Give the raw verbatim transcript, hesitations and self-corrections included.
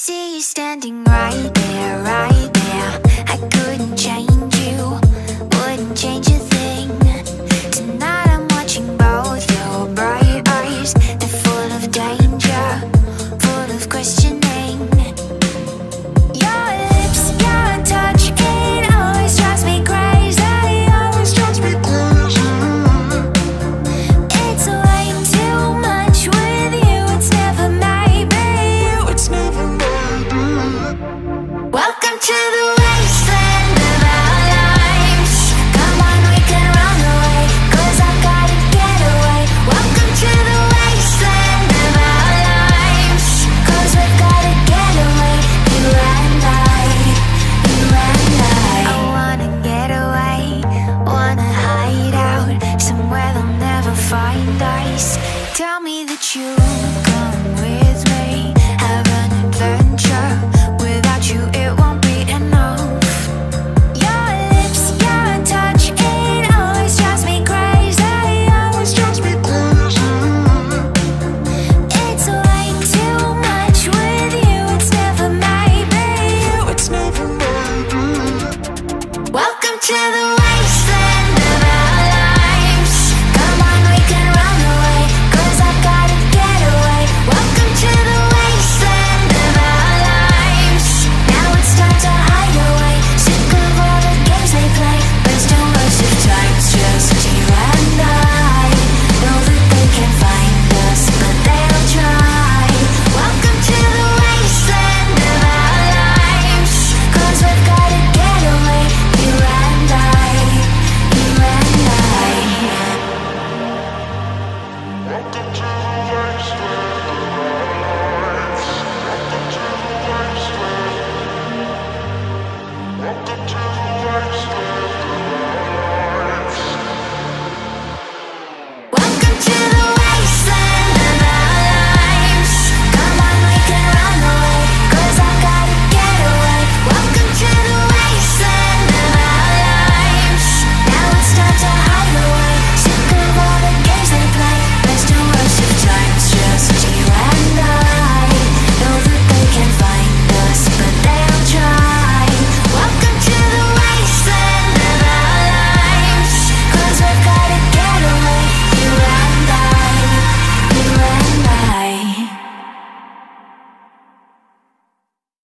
See you standing right there, right there. I couldn't change.